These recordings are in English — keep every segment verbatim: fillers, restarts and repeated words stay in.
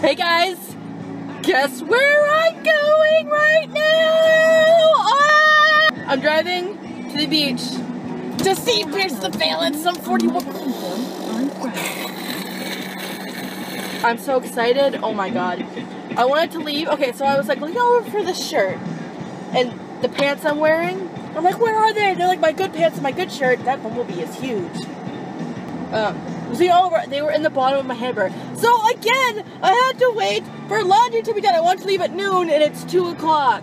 Hey guys, guess where I'm going right now? Oh, I'm driving to the beach to see Pierce the Veil in Sum forty-one. I'm so excited, oh my god. I wanted to leave, okay, so I was like, look over for the shirt and the pants I'm wearing. I'm like, where are they? They're like my good pants and my good shirt. That bumblebee is huge. Um. See, all over, they were in the bottom of my hamper. So again, I had to wait for laundry to be done. I wanted to leave at noon and it's two o'clock.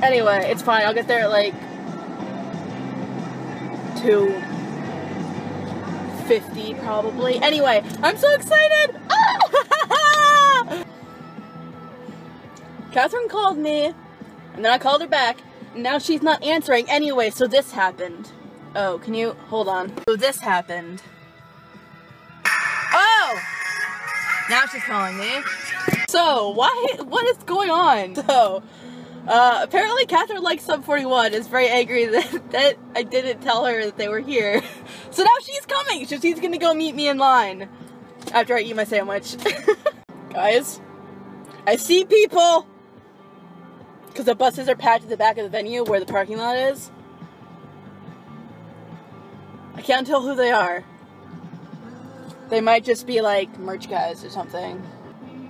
Anyway, it's fine. I'll get there at like two fifty probably. Anyway, I'm so excited. Ah! Catherine called me and then I called her back. And now she's not answering. Anyway, so this happened. Oh, can you hold on? So this happened. Oh! Now she's calling me. So why? What is going on? So uh, apparently Catherine likes Sum forty-one. Is very angry that, that I didn't tell her that they were here. So now she's coming. So she's gonna go meet me in line after I eat my sandwich. Guys, I see people because the buses are packed at the back of the venue where the parking lot is. I can't tell who they are. They might just be like merch guys or something.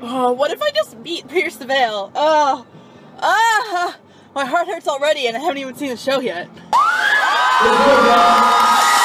Oh, what if I just meet Pierce the Veil? Oh, ah, my heart hurts already and I haven't even seen the show yet. Thank you.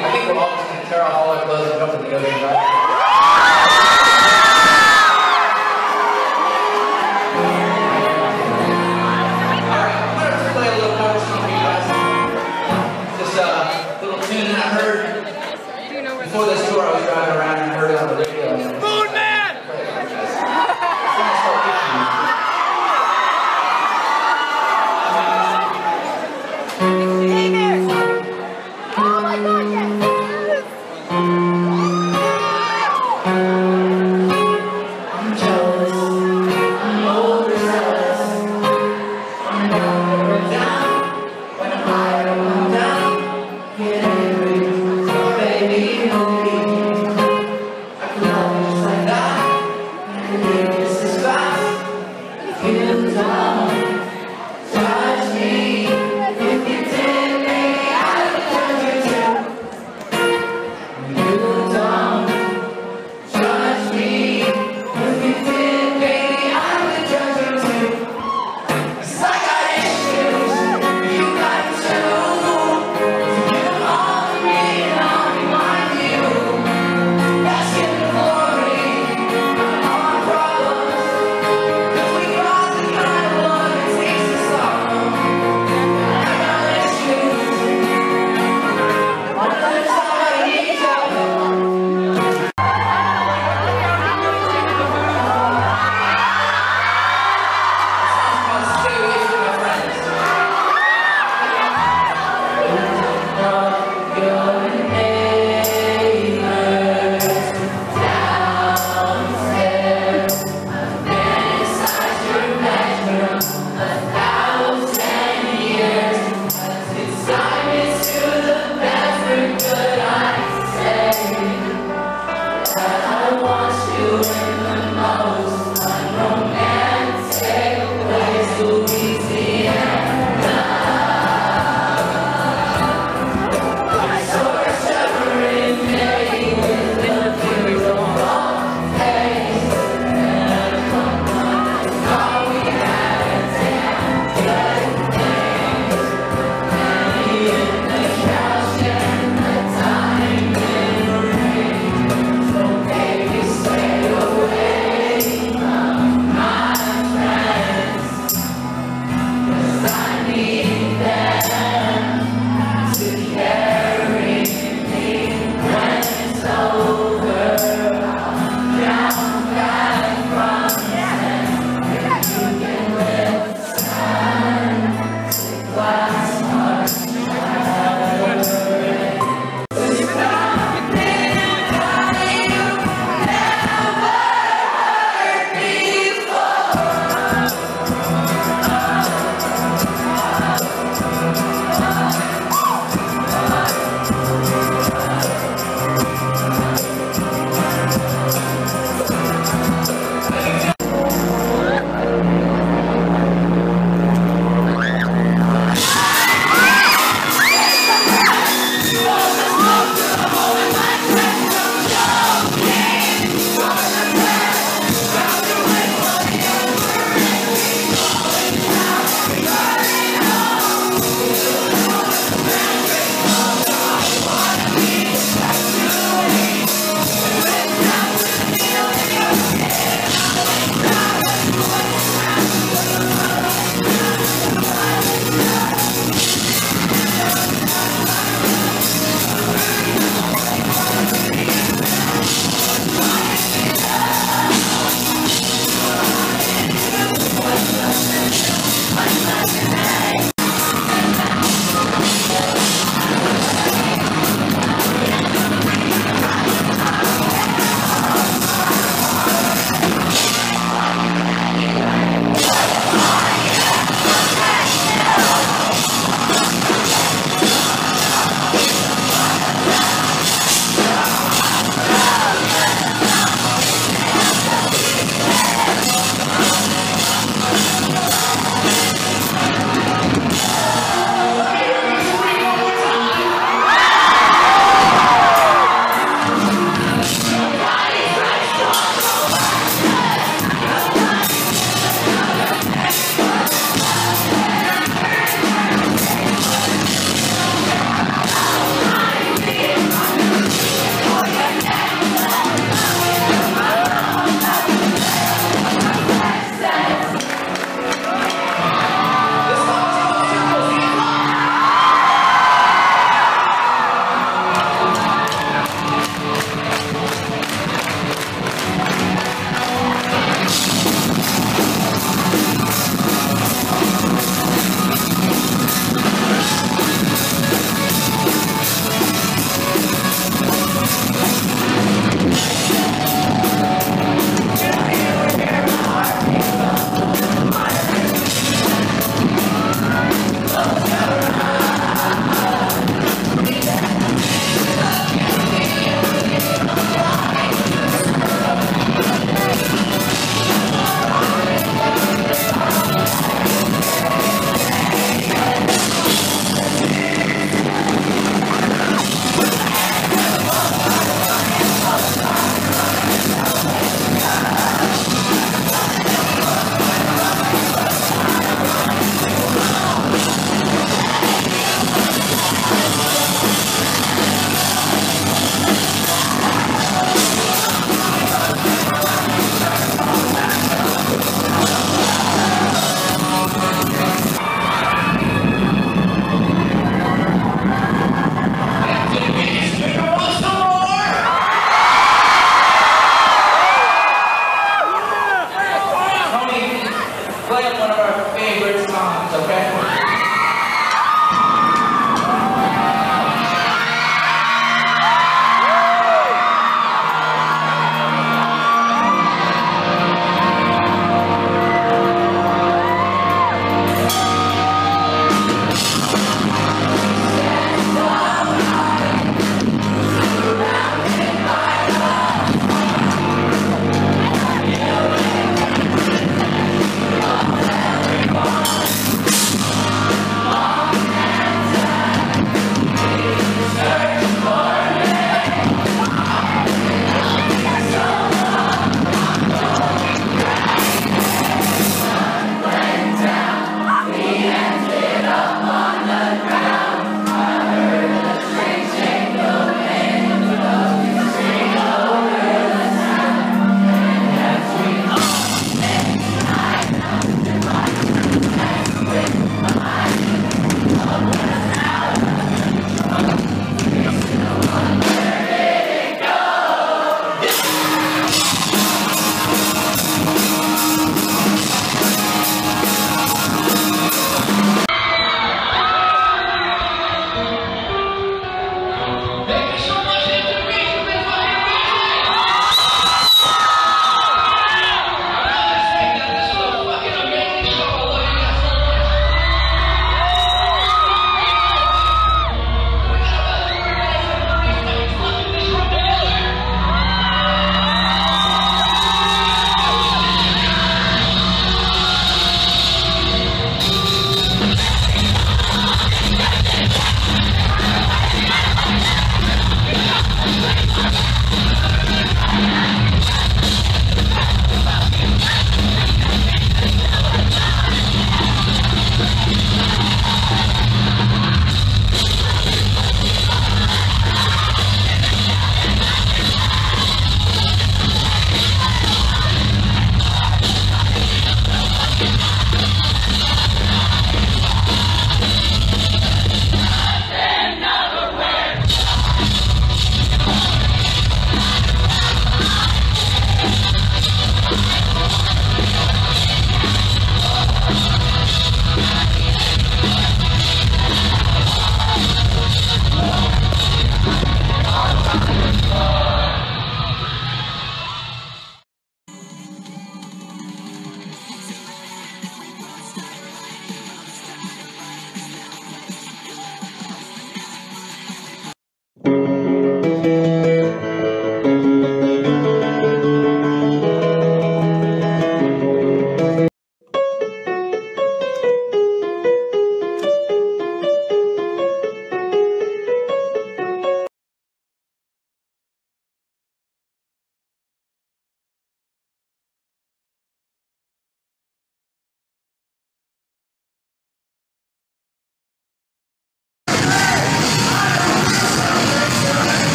you people, I'm just going to tear off all our clothes and jump in the ocean right now. Before this tour, I was driving around and heard it on the radio. Moon Man! Hey there! Oh my God, yes! I'm jealous. I'm overzealous. I'm down, when I'm down. When I'm high, I'm down. Get angry. Baby, don't leave.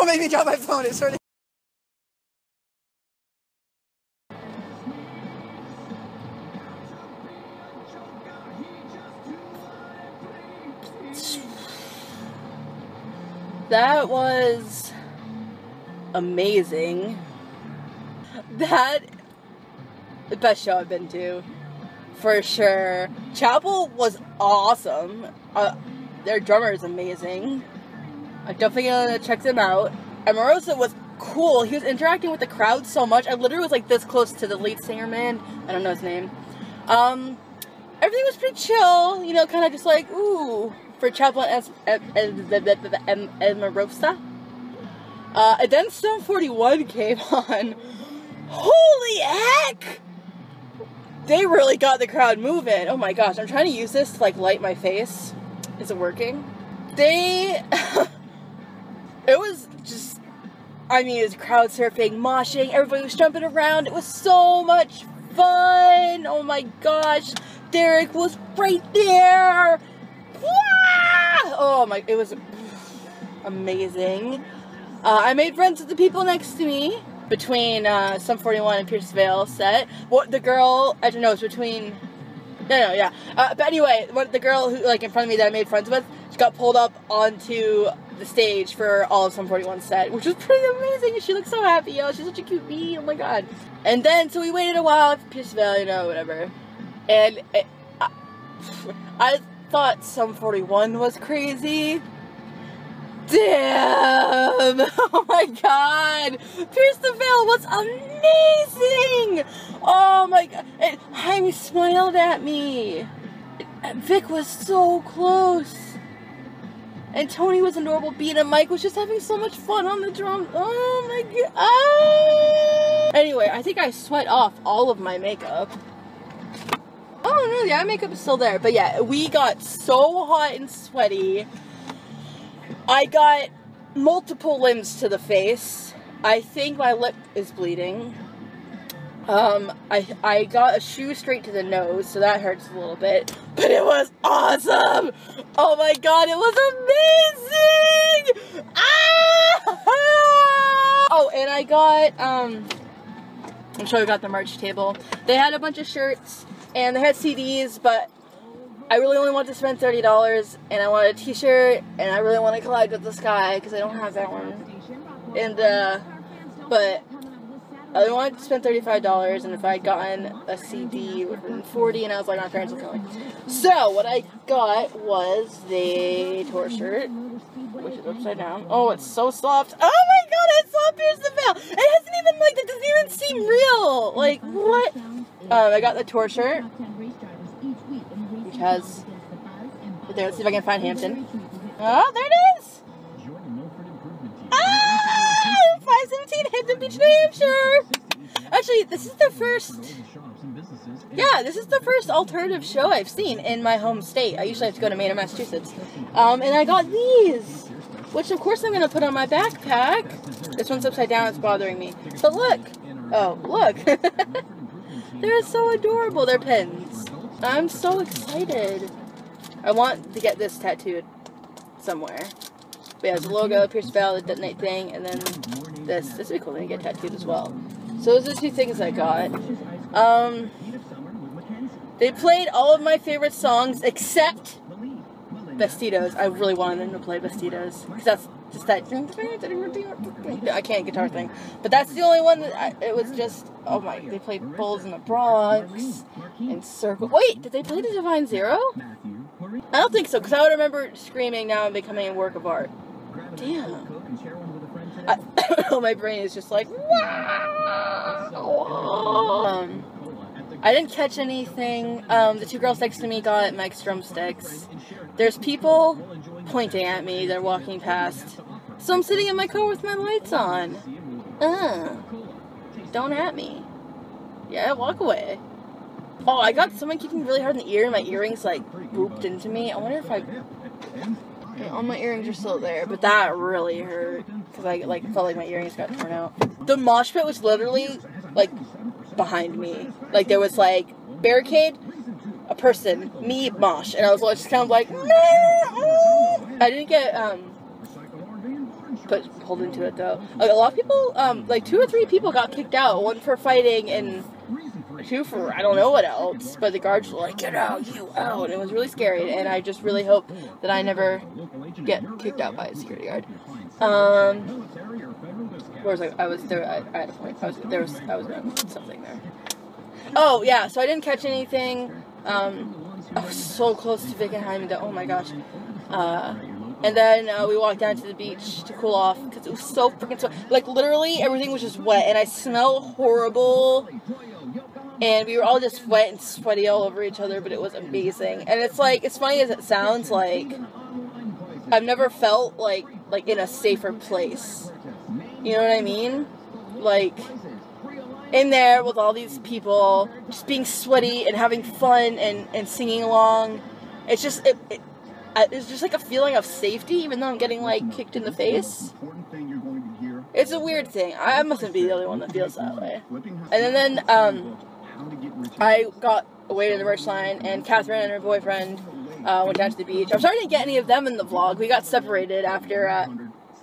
Don't make me drop my phone. It's already. That was amazing. That the best show I've been to, for sure. Chapel was awesome. Uh, their drummer is amazing. I'm definitely gonna check them out. Emarosa was cool. He was interacting with the crowd so much. I literally was like this close to the lead singer man. I don't know his name. Um, everything was pretty chill. You know, kind of just like ooh. For Chapel and Emarosa. Uh, and then Sum forty-one came on. Holy heck! They really got the crowd moving. Oh my gosh, I'm trying to use this to like light my face. Is it working? They... it was just... I mean, it was crowd surfing, moshing, everybody was jumping around. It was so much fun! Oh my gosh! Derek was right there! Yeah! Oh my, it was amazing. Uh, I made friends with the people next to me between uh, Sum forty-one and Pierce the Veil set. What the girl, I don't know, it's between, no, no, yeah. Uh, but anyway, what the girl who, like, in front of me that I made friends with, she got pulled up onto the stage for all of Sum forty-one set, which was pretty amazing. She looked so happy, yo. She's such a cute bee, oh my god. And then, so we waited a while for Pierce the Veil, you know, whatever. And it, I, I thought Sum forty-one was crazy. Damn! Oh my god! Pierce the Veil was amazing! Oh my god! And Jaime smiled at me! And Vic was so close! And Tony was a normal beat and Mike was just having so much fun on the drum. Oh my god! Oh. Anyway, I think I sweat off all of my makeup. Oh no, the eye makeup is still there. But yeah, we got so hot and sweaty. I got multiple limbs to the face. I think my lip is bleeding. Um, I, I got a shoe straight to the nose, so that hurts a little bit. But it was awesome! Oh my god, it was amazing! Ah! Oh, and I got, um, I'm sure I got the merch table. They had a bunch of shirts. And they had C Ds, but I really only wanted to spend thirty dollars, and I wanted a t-shirt, and I really want to collide with the sky, because I don't have that one. And, uh, but I wanted to spend thirty-five dollars, and if I had gotten a C D, it would have been forty dollars, and I was like, my parents will kill me. So, what I got was the tour shirt, which is upside down. Oh, it's so soft. Oh my god, I saw Pierce the Veil! It hasn't even, like, it doesn't even seem real! Like, what? Um, I got the tour shirt, which has, right there, let's see if I can find Hampton. Oh, there it is! Ah! five seventeen Hampton Beach, New Hampshire! Actually, this is the first, yeah, this is the first alternative show I've seen in my home state. I usually have to go to Maine or Massachusetts. Um, and I got these, which of course I'm going to put on my backpack. This one's upside down, it's bothering me. But look! Oh, look! They're so adorable, they're pins. I'm so excited. I want to get this tattooed somewhere. But yeah, there's a logo, Pierce the Veil, the detonate thing, and then this. This would be cool to get tattooed as well. So those are the two things I got. Um, they played all of my favorite songs except Vestidos. I really wanted them to play Vestidos. Because that's just that I can't guitar thing, but that's the only one that I, it was just oh my they played Bulls in the Bronx and Circle. Wait, did they play the Divine Zero? I don't think so, because I would remember screaming now and becoming a work of art. Damn. I, my brain is just like um, I didn't catch anything. Um, the two girls next to me got Mike's drumsticks. There's people pointing at me. They're walking past. So I'm sitting in my car with my lights on. Ugh. Don't at me. Yeah, walk away. Oh, I got someone kicking really hard in the ear and my earrings like booped into me. I wonder if I... Yeah, all my earrings are still there, but that really hurt. Because I like felt like my earrings got torn out. The mosh pit was literally like... behind me. Like, there was, like, barricade, a person, me, mosh, and I was like, just kind of like, nah, oh. I didn't get, um, put hold into it though. Like a lot of people, um, like two or three people got kicked out. One for fighting and two for I don't know what else. But the guards were like, "Get out, you out!" And it was really scary. And I just really hope that I never get kicked out by a security guard. Um, where was I? I was there. I, I had a point. I was there. Was I was doing something there. Oh yeah. So I didn't catch anything. Um, I was so close to Vic and Jaime though. Oh my gosh. Uh, and then uh, we walked down to the beach to cool off because it was so freaking so like literally everything was just wet and I smelled horrible and we were all just wet and sweaty all over each other, but it was amazing. And it's like, as funny as it sounds, like I've never felt like like in a safer place, you know what I mean? Like in there with all these people just being sweaty and having fun and, and singing along. It's just it, it It's just like a feeling of safety, even though I'm getting like kicked in the face. It's a weird thing. I mustn't be the only one that feels that way. And then, um, I got away to the merch line, and Catherine and her boyfriend uh, went down to the beach. I'm sorry I didn't get any of them in the vlog. We got separated after uh,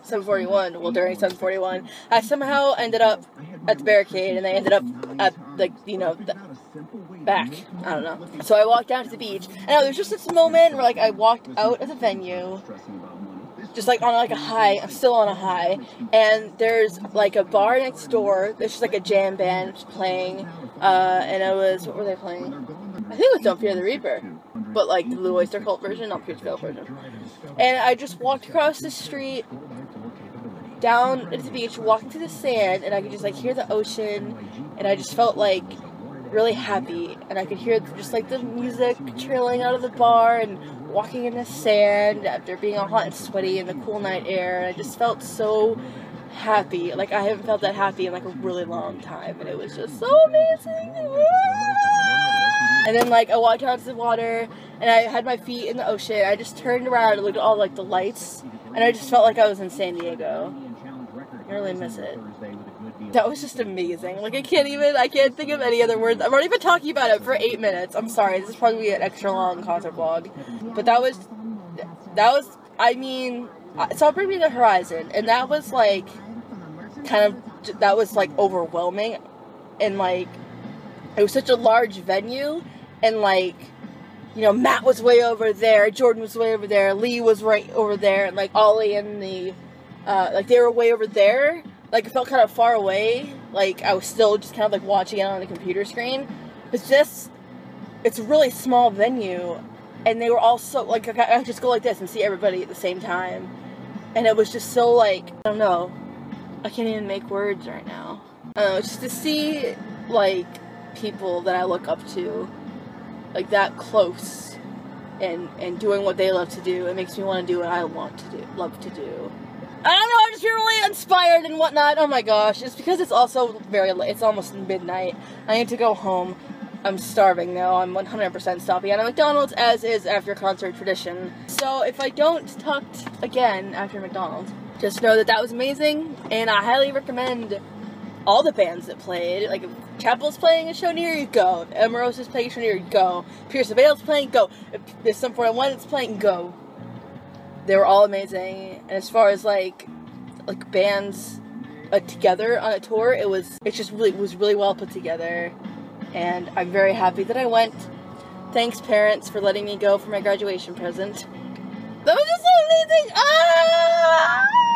Sum forty-one. Well, during Sum forty-one, I somehow ended up at the barricade, and they ended up at like you know. The, back. I don't know. So I walked down to the beach, and there was just this moment where, like, I walked out of the venue, just, like, on, like, a high. I'm still on a high, and there's, like, a bar next door. There's just, like, a jam band playing, uh, and it was, what were they playing? I think it was Don't Fear the Reaper, but, like, the Blue Oyster Cult version, not Pierce the Veil version. And I just walked across the street, down at the beach, walked to the sand, and I could just, like, hear the ocean, and I just felt, like, really happy, and I could hear just like the music trailing out of the bar and walking in the sand after being all hot and sweaty in the cool night air, and I just felt so happy. Like I haven't felt that happy in like a really long time, and it was just so amazing. And then like I walked out to the water and I had my feet in the ocean. I just turned around and looked at all like the lights, and I just felt like I was in San Diego. I really miss it. That was just amazing. Like, I can't even, I can't think of any other words. I've already been talking about it for eight minutes. I'm sorry, this is probably an extra long concert vlog. But that was, that was, I mean, I saw Bring Me the Horizon, and that was, like, kind of, that was, like, overwhelming. And, like, it was such a large venue, and, like, you know, Matt was way over there, Jordan was way over there, Lee was right over there, and, like, Ollie and the, uh, like, they were way over there. Like, it felt kind of far away, like, I was still just kind of, like, watching it on the computer screen. It's just, it's a really small venue, and they were all so, like, I could just go like this and see everybody at the same time. And it was just so, like, I don't know, I can't even make words right now. Uh, just to see, like, people that I look up to, like, that close, and, and doing what they love to do, it makes me want to do what I want to do, love to do. I don't know, I just feel really inspired and whatnot. Oh my gosh, it's because it's also very late. It's almost midnight. I need to go home. I'm starving though. I'm one hundred percent stopping at a McDonald's, as is after concert tradition. So if I don't talk again after McDonald's, just know that that was amazing, and I highly recommend all the bands that played. Like, if Chapel's playing a show near you, go. If Emarosa's playing a show near you, go. Pierce the Veil's playing, go. If there's Sum forty-one that's playing, go. They were all amazing, and as far as like, like bands uh, together on a tour, it was it just really it was really well put together, and I'm very happy that I went. Thanks, parents, for letting me go for my graduation present. That was just so amazing! Ah!